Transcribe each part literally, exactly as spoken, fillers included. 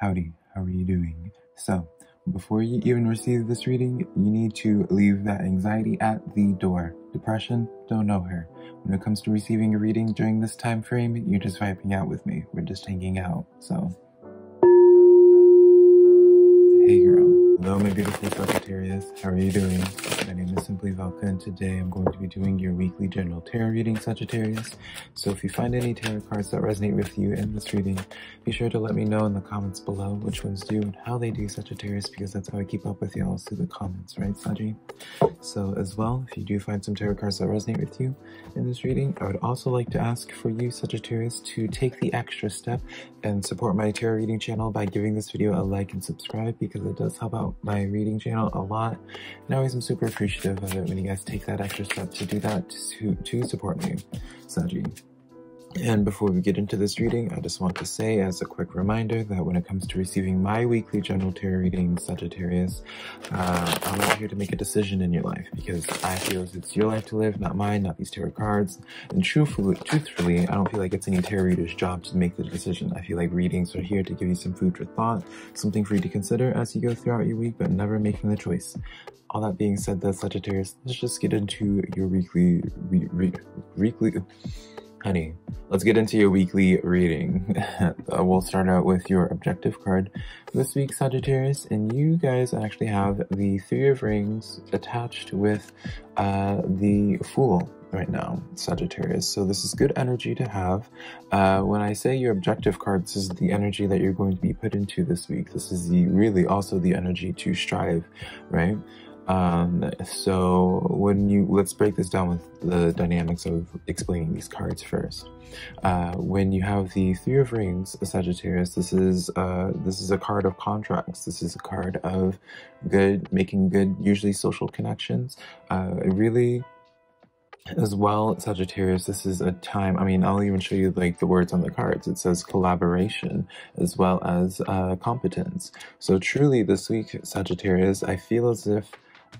Howdy, how are you doing? So, before you even receive this reading, you need to leave that anxiety at the door. Depression, don't know her. When it comes to receiving a reading during this time frame, you're just vibing out with me. We're just hanging out, so. Hey girl. Hello my beautiful Sagittarius, how are you doing? My name is Simply Valka and today I'm going to be doing your weekly general tarot reading, Sagittarius. So if you find any tarot cards that resonate with you in this reading, be sure to let me know in the comments below which ones do and how they do, Sagittarius, because that's how I keep up with y'all through the comments, right, Saggy? So as well, if you do find some tarot cards that resonate with you in this reading, I would also like to ask for you, Sagittarius, to take the extra step and support my tarot reading channel by giving this video a like and subscribe, because it does help out my reading channel a lot, and always I'm super appreciative of it when you guys take that extra step to do that to, to support me, Saggy. And before we get into this reading, I just want to say as a quick reminder that when it comes to receiving my weekly general tarot reading, Sagittarius, uh, I'm not here to make a decision in your life, because I feel as it's your life to live, not mine, not these tarot cards. And truthfully, truthfully, I don't feel like it's any tarot reader's job to make the decision. I feel like readings are here to give you some food for thought, something for you to consider as you go throughout your week, but never making the choice. All that being said, though, Sagittarius, let's just get into your weekly, re, re, weekly. Honey, let's get into your weekly reading. We'll start out with your objective card for this week, Sagittarius, and you guys actually have the Three of Rings attached with uh, the Fool right now, Sagittarius. So this is good energy to have. Uh, when I say your objective card, this is the energy that you're going to be put into this week. This is the really also the energy to strive, right? Um, so when you, let's break this down with the dynamics of explaining these cards first. Uh, when you have the Three of Rings, Sagittarius, this is, uh, this is a card of contracts. This is a card of good, making good, usually social connections. Uh, it really, as well, Sagittarius, this is a time, I mean, I'll even show you like the words on the cards. It says collaboration as well as, uh, competence. So truly this week, Sagittarius, I feel as if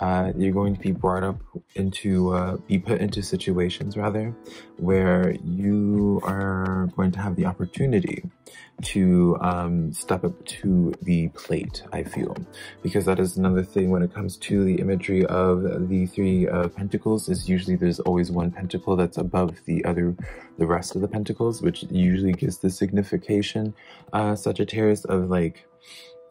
Uh, you're going to be brought up into, uh, be put into situations rather, where you are going to have the opportunity to um, step up to the plate, I feel. Because that is another thing when it comes to the imagery of the three uh, pentacles, is usually there's always one pentacle that's above the other, the rest of the pentacles, which usually gives the signification, uh, Sagittarius, of like,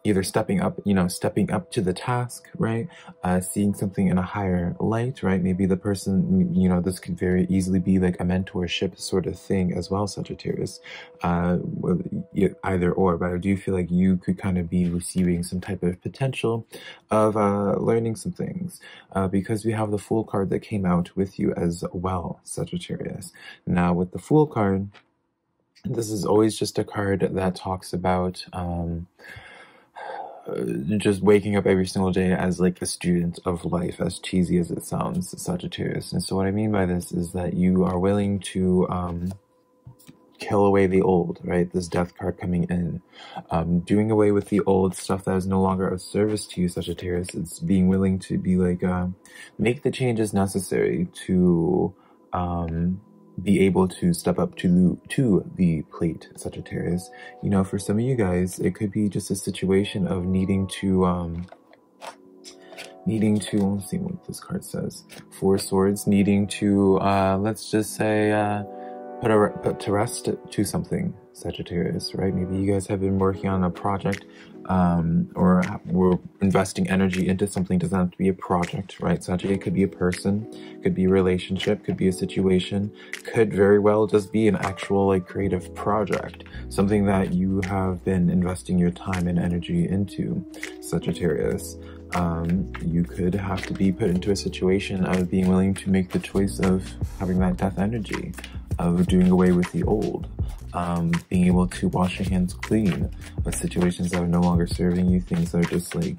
either stepping up, you know, stepping up to the task, right? Uh, seeing something in a higher light, right? Maybe the person, you know, this could very easily be like a mentorship sort of thing as well, Sagittarius. Uh, either or, but I do feel like you could kind of be receiving some type of potential of uh, learning some things, uh, because we have the Fool card that came out with you as well, Sagittarius. Now with the Fool card, this is always just a card that talks about, um, just waking up every single day as like a student of life, as cheesy as it sounds, Sagittarius. And so what I mean by this is that you are willing to um, kill away the old, right? This death card coming in, um, doing away with the old stuff that is no longer of service to you, Sagittarius. It's being willing to be like, uh, make the changes necessary to um, be able to step up to, to the plate, Sagittarius. You know, for some of you guys, it could be just a situation of needing to, um, needing to, let's see what this card says, Four Swords, needing to, uh, let's just say, uh, put, a, put to rest to something, Sagittarius, right? Maybe you guys have been working on a project, um, or we're investing energy into something. Doesn't have to be a project, right, Sagittarius? It could be a person, could be a relationship, could be a situation, could very well just be an actual like creative project, something that you have been investing your time and energy into, Sagittarius. Um, you could have to be put into a situation of being willing to make the choice of having that death energy, of doing away with the old, um, being able to wash your hands clean of situations that are no longer serving you, things that are just like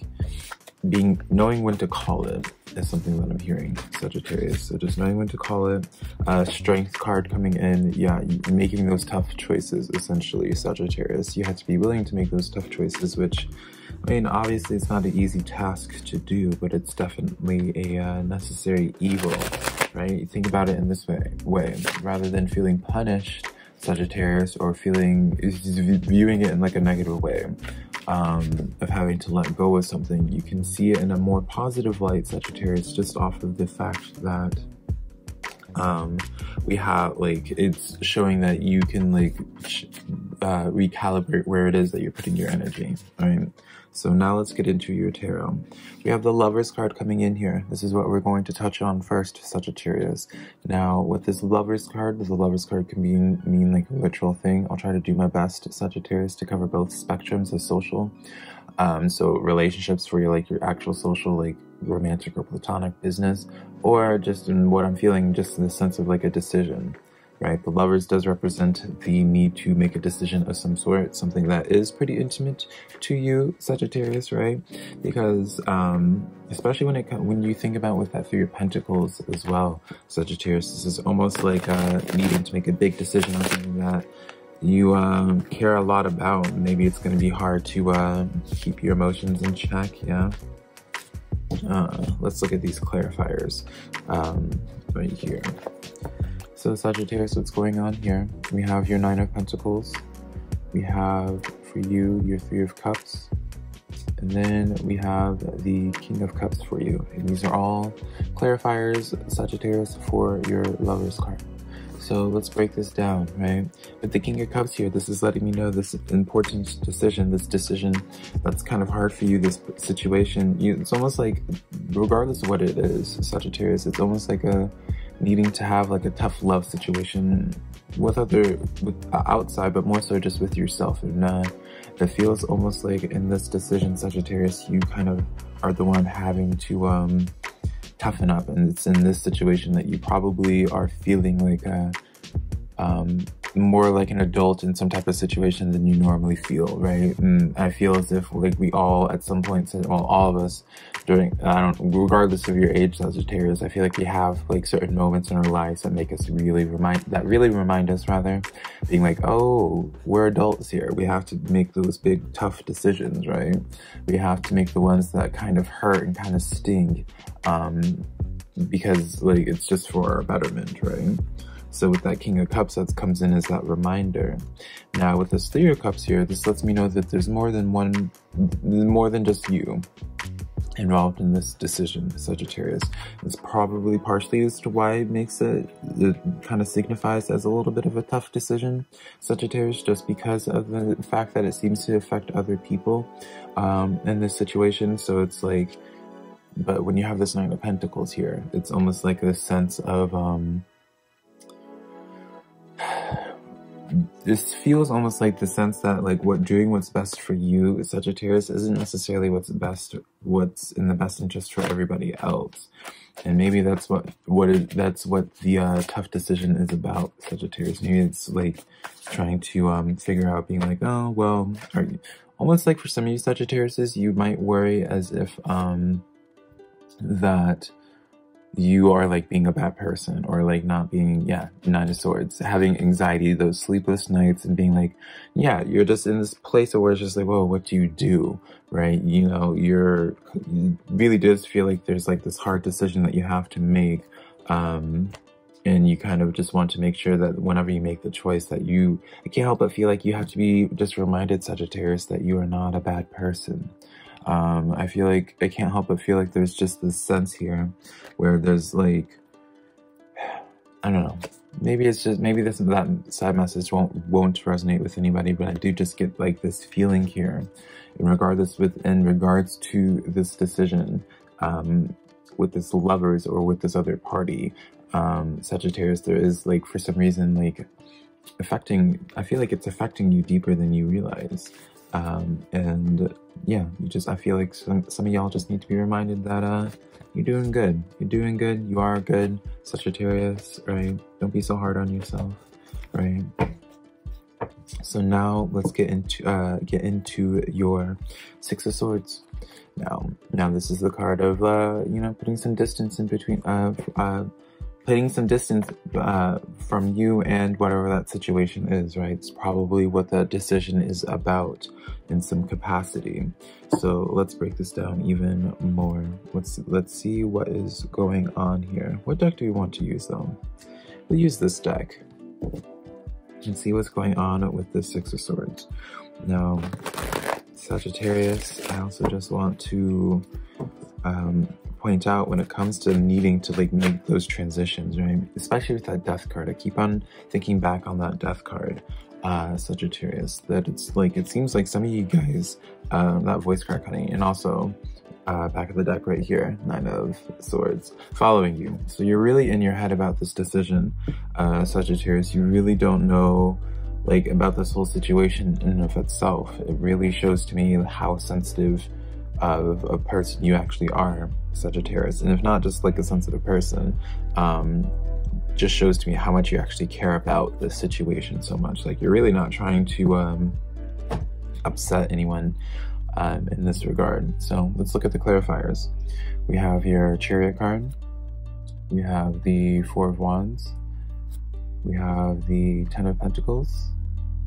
being, knowing when to call it is something that I'm hearing, Sagittarius. So just knowing when to call it, uh, Strength card coming in, yeah, making those tough choices, essentially, Sagittarius. You have to be willing to make those tough choices, which, I mean, obviously it's not an easy task to do, but it's definitely a uh, necessary evil, right? You think about it in this way, way, rather than feeling punished, Sagittarius, or feeling, viewing it in like a negative way. um, of having to let go of something, you can see it in a more positive light, Sagittarius, just off of the fact that um, we have, like, it's showing that you can, like, uh, recalibrate where it is that you're putting your energy, right? So now let's get into your tarot. We have the Lovers card coming in here. This is what we're going to touch on first, Sagittarius. Now, with this Lovers card, the Lovers card can mean, mean like a literal thing. I'll try to do my best, Sagittarius, to cover both spectrums of social. Um, so relationships where you're like your actual social, like romantic or platonic business, or just in what I'm feeling, just in the sense of like a decision. Right, the Lovers does represent the need to make a decision of some sort, something that is pretty intimate to you, Sagittarius, right? Because um, especially when it when you think about with that Three of Pentacles as well, Sagittarius, this is almost like uh, needing to make a big decision on something that you um, care a lot about. Maybe it's going to be hard to uh, keep your emotions in check, yeah? Uh, let's look at these clarifiers um, right here. So Sagittarius, what's going on here? We have your Nine of Pentacles. We have, for you, your Three of Cups. And then we have the King of Cups for you. And these are all clarifiers, Sagittarius, for your Lovers card. So let's break this down, right? With the King of Cups here, this is letting me know this important decision, this decision that's kind of hard for you, this situation. You, it's almost like, regardless of what it is, Sagittarius, it's almost like a needing to have like a tough love situation with other, with outside, but more so just with yourself. And uh, it feels almost like in this decision, Sagittarius, you kind of are the one having to um, toughen up. And it's in this situation that you probably are feeling like a, um, more like an adult in some type of situation than you normally feel, right? And I feel as if like we all at some point said, well, all of us during, I don't, regardless of your age, Sagittarius, I feel like we have like certain moments in our lives that make us really remind, that really remind us rather, being like, oh, we're adults here. We have to make those big, tough decisions, right? We have to make the ones that kind of hurt and kind of sting, um, because like, it's just for our betterment, right? So with that King of Cups, that comes in as that reminder. Now with this Three of Cups here, this lets me know that there's more than one, more than just you involved in this decision, Sagittarius. It's probably partially as to why it makes it, it kind of signifies as a little bit of a tough decision, Sagittarius, just because of the fact that it seems to affect other people um, in this situation. So it's like, but when you have this Nine of Pentacles here, it's almost like this sense of, um, this feels almost like the sense that like what doing what's best for you, Sagittarius, isn't necessarily what's best, what's in the best interest for everybody else. And maybe that's what what it, that's what the uh, tough decision is about, Sagittarius. Maybe it's like trying to um, figure out, being like, oh well, are you, almost like for some of you Sagittariuses, you might worry as if um, that you are like being a bad person or like not being, yeah, Nine of Swords, having anxiety, those sleepless nights, and being like, yeah, you're just in this place where it's just like, whoa, what do you do, right? You know, you're, you really does feel like there's like this hard decision that you have to make. Um, and you kind of just want to make sure that whenever you make the choice that you, I can't help but feel like you have to be just reminded, Sagittarius, that you are not a bad person. Um, I feel like, I can't help but feel like there's just this sense here where there's like, I don't know, maybe it's just, maybe this, that side message won't, won't resonate with anybody, but I do just get like this feeling here in regardless with, in regards to this decision, um, with this Lovers or with this other party, um, Sagittarius, there is like, for some reason, like affecting, I feel like it's affecting you deeper than you realize. Um, and yeah, you just, I feel like some, some of y'all just need to be reminded that, uh, you're doing good. You're doing good. You are good, Sagittarius, right? Don't be so hard on yourself, right? So now let's get into, uh, get into your Six of Swords. Now, now this is the card of, uh, you know, putting some distance in between, uh, uh, putting some distance uh, from you and whatever that situation is, right? It's probably what that decision is about in some capacity. So let's break this down even more. Let's, let's see what is going on here. What deck do we want to use though? We'll use this deck and see what's going on with the Six of Swords. Now, Sagittarius, I also just want to um, point out when it comes to needing to like make those transitions, right? Especially with that death card, I keep on thinking back on that death card, uh, Sagittarius, that it's like, it seems like some of you guys, um, that voice crack, honey, and also Uh, back of the deck right here, Nine of Swords, following you. So you're really in your head about this decision, uh, Sagittarius. You really don't know, like, about this whole situation in and of itself. It really shows to me how sensitive of a person you actually are, Sagittarius. And if not just, like, a sensitive person, um, just shows to me how much you actually care about this situation so much. Like, you're really not trying to um, upset anyone Um, in this regard. So let's look at the clarifiers. We have your Chariot card, we have the Four of Wands, we have the Ten of Pentacles,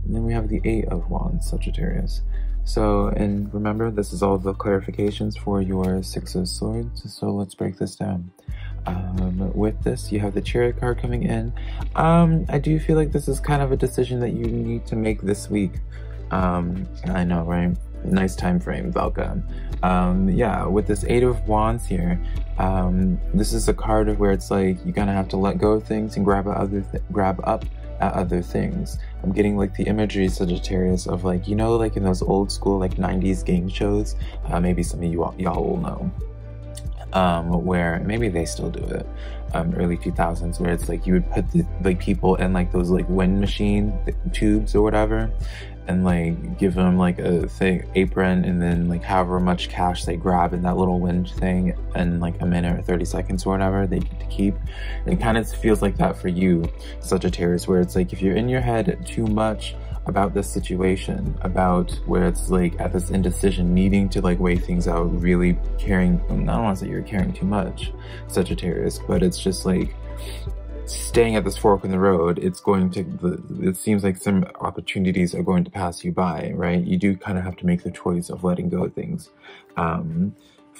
and then we have the Eight of Wands, Sagittarius. So, and remember, this is all the clarifications for your Six of Swords, so let's break this down. Um, with this, you have the Chariot card coming in. Um, I do feel like this is kind of a decision that you need to make this week. Um, I know, right? Nice time frame, Valka. Um, yeah, with this Eight of Wands here, um, this is a card of where it's like you kind of have to let go of things and grab at other th grab up at other things. I'm getting like the imagery, Sagittarius, of like, you know, like in those old school like nineties game shows. Uh, maybe some of you all, y'all will know. Um, where maybe they still do it, um, early two thousands, where it's like you would put the, like people in like those like wind machine tubes or whatever, and like give them like a thing apron, and then like however much cash they grab in that little wind thing in like a minute or thirty seconds or whatever, they get to keep. It kind of feels like that for you, Sagittarius, where it's like if you're in your head too much about this situation, about where it's like at this indecision, needing to like weigh things out, really caring. I don't want to say you're caring too much, Sagittarius, but it's just like staying at this fork in the road. It's going to, it seems like some opportunities are going to pass you by, right? You do kind of have to make the choice of letting go of things. Um,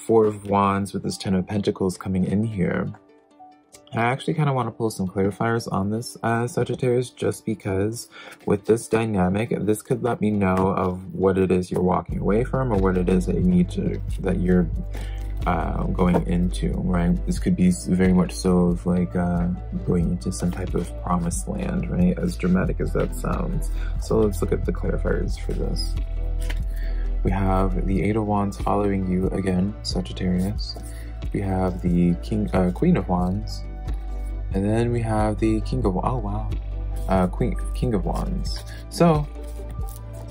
Four of Wands with this Ten of Pentacles coming in here. I actually kind of want to pull some clarifiers on this, uh, Sagittarius, just because with this dynamic, this could let me know of what it is you're walking away from, or what it is that you need to, that you're uh, going into, right? This could be very much so of like uh, going into some type of promised land, right? As dramatic as that sounds. So let's look at the clarifiers for this. We have the Eight of Wands following you again, Sagittarius. We have the King, uh, Queen of Wands, and then we have the King of, oh wow, uh, Queen, King of Wands. So,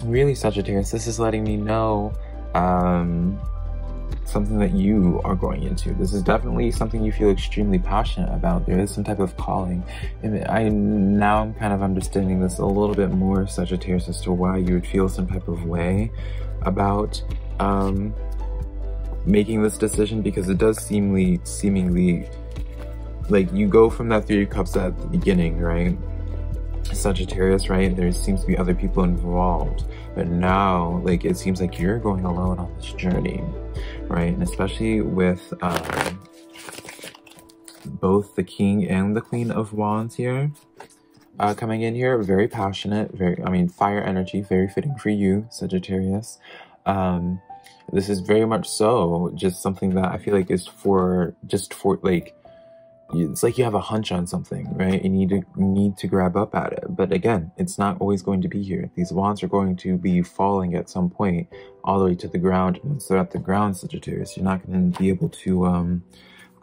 really, Sagittarius, this is letting me know um, something that you are going into. This is definitely something you feel extremely passionate about. There is some type of calling. And I now I'm kind of understanding this a little bit more, Sagittarius, as to why you would feel some type of way about um, making this decision, because it does seemly, seemingly, like you go from that Three of Cups at the beginning, right? Sagittarius, right? There seems to be other people involved, but now, like, it seems like you're going alone on this journey, right? And especially with um, both the King and the Queen of Wands here, Uh, coming in here, very passionate, very, I mean, fire energy, very fitting for you, Sagittarius. Um, this is very much so just something that I feel like is for, just for, like, it's like you have a hunch on something, right? You need to need to grab up at it. But again, it's not always going to be here. These wands are going to be falling at some point all the way to the ground. Once they're at the ground, Sagittarius, you're not going to be able to um,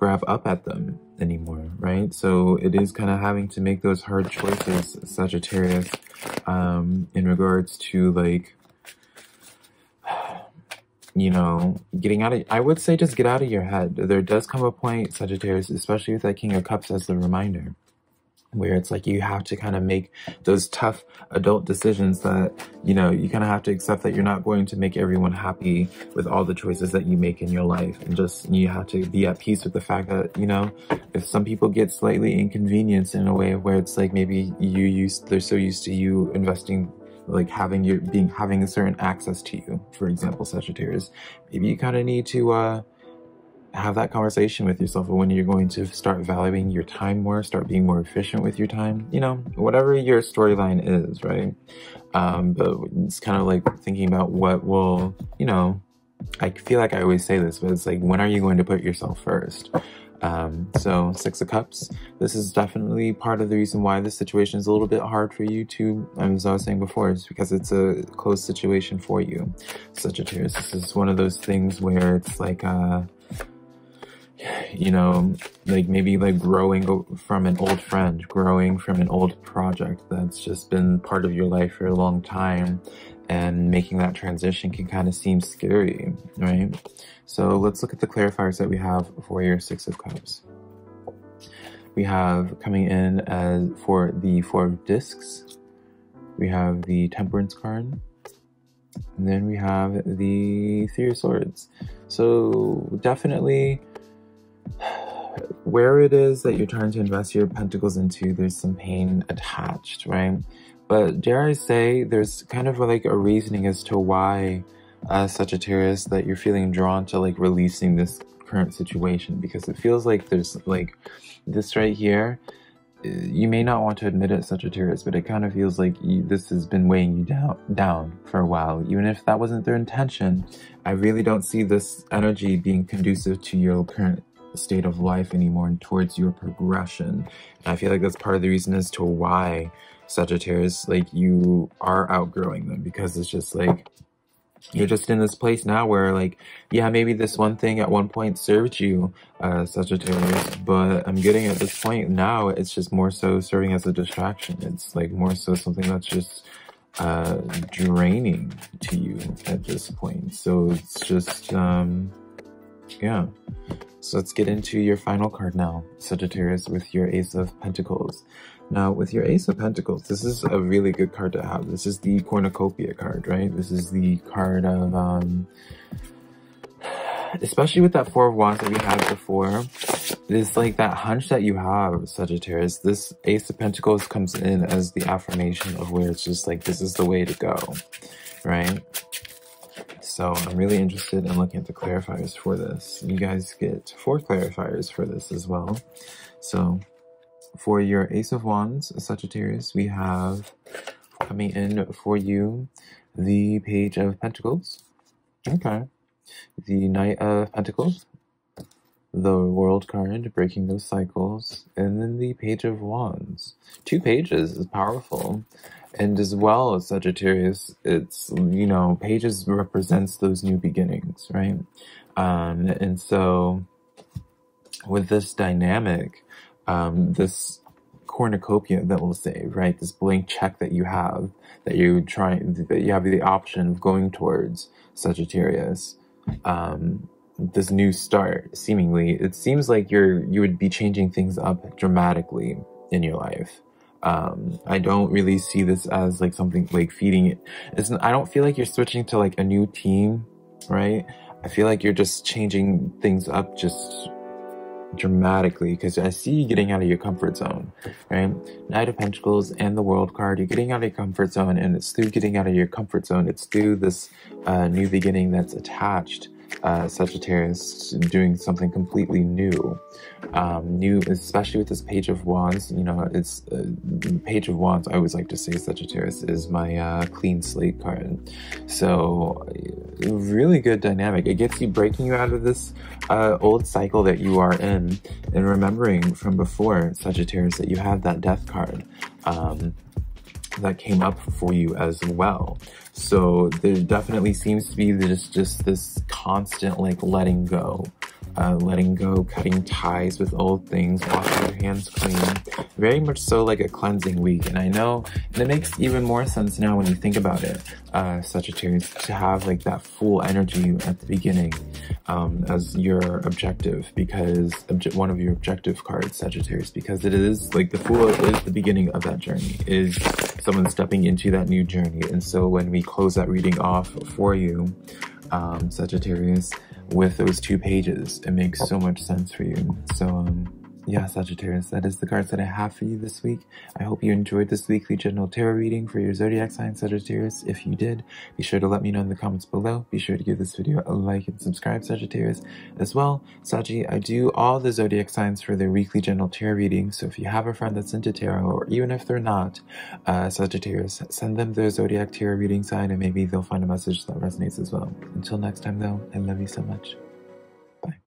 grab up at them anymore, right? So it is kind of having to make those hard choices, Sagittarius, um, in regards to, like, you know, getting out of, I would say just get out of your head. There does come a point, Sagittarius, especially with that King of Cups as the reminder, where it's like you have to kind of make those tough adult decisions that, you know, you kind of have to accept that you're not going to make everyone happy with all the choices that you make in your life. And just, you have to be at peace with the fact that, you know, if some people get slightly inconvenienced in a way where it's like maybe you used, they're so used to you investing, like having your being having a certain access to you, for example, Sagittarius, maybe you kind of need to uh have that conversation with yourself when you're going to start valuing your time more, start being more efficient with your time, you know, whatever your storyline is, right? Um, but it's kind of like thinking about what will, you know, I feel like I always say this, but it's like, when are you going to put yourself first? Um, so Six of Cups, this is definitely part of the reason why this situation is a little bit hard for you to, as I was saying before, it's because it's a closed situation for you. Sagittarius, this is one of those things where it's like, uh, you know, like maybe like growing from an old friend, growing from an old project that's just been part of your life for a long time, and making that transition can kind of seem scary, right? So let's look at the clarifiers that we have for your Six of Cups. We have coming in as for the Four of Discs, we have the Temperance card, and then we have the Three of Swords. So definitely, where it is that you're trying to invest your pentacles into, there's some pain attached, right? But dare I say, there's kind of like a reasoning as to why, uh, Sagittarius, that you're feeling drawn to like releasing this current situation, because it feels like there's like this right here. You may not want to admit it, Sagittarius, but it kind of feels like you, this has been weighing you down, down for a while. Even if that wasn't their intention, I really don't see this energy being conducive to your current state of life anymore and towards your progression. And I feel like that's part of the reason as to why, Sagittarius, like you are outgrowing them, because it's just like you're just in this place now where like, yeah, maybe this one thing at one point served you, uh, Sagittarius, but I'm getting at this point now it's just more so serving as a distraction. It's like more so something that's just uh, draining to you at this point. So it's just, um, yeah. So let's get into your final card now, Sagittarius, with your Ace of Pentacles. Now, with your Ace of Pentacles, this is a really good card to have. This is the Cornucopia card, right? This is the card of, um, especially with that Four of Wands that we had before, this, like, that hunch that you have, Sagittarius, this Ace of Pentacles comes in as the affirmation of where it's just like, this is the way to go, right? So I'm really interested in looking at the clarifiers for this. You guys get four clarifiers for this as well. So for your Ace of Wands, Sagittarius, we have coming in for you the Page of Pentacles. Okay. The Knight of Pentacles. The World card, breaking those cycles. And then the Page of Wands. Two pages is powerful. And as well as Sagittarius, it's, you know, pages represents those new beginnings, right? Um, and so with this dynamic, um, this cornucopia that we'll say, right? This blank check that you have, that you try, that you have the option of going towards, Sagittarius, um, this new start, seemingly, it seems like you're, you would be changing things up dramatically in your life. Um, I don't really see this as like something like feeding it. It's, I don't feel like you're switching to like a new team, right? I feel like you're just changing things up just dramatically, because I see you getting out of your comfort zone, right? Knight of Pentacles and the World card, you're getting out of your comfort zone, and it's through getting out of your comfort zone, it's through this uh, new beginning that's attached, uh, Sagittarius, doing something completely new. Um, new, especially with this Page of Wands, you know, it's uh, the Page of Wands, I always like to say, Sagittarius, is my uh, clean slate card. So really good dynamic. It gets you, breaking you out of this uh, old cycle that you are in, and remembering from before, Sagittarius, that you have that Death card. Um, that came up for you as well. So there definitely seems to be this, just this constant like letting go, uh, letting go, cutting ties with old things, washing your hands clean, very much so like a cleansing week. And I know, and it makes even more sense now when you think about it, uh, Sagittarius, to have like that full energy at the beginning um, as your objective, because obje one of your objective cards, Sagittarius, because it is like the full is the beginning of that journey, is someone stepping into that new journey. And so when we close that reading off for you, um, Sagittarius, with those two pages, it makes so much sense for you. So um, Yeah, Sagittarius, that is the cards that I have for you this week. I hope you enjoyed this weekly general tarot reading for your zodiac sign, Sagittarius. If you did, be sure to let me know in the comments below. Be sure to give this video a like and subscribe, Sagittarius. As well, Saji, I do all the zodiac signs for their weekly general tarot reading, so if you have a friend that's into tarot, or even if they're not, uh, Sagittarius, send them their zodiac tarot reading sign, and maybe they'll find a message that resonates as well. Until next time, though, I love you so much.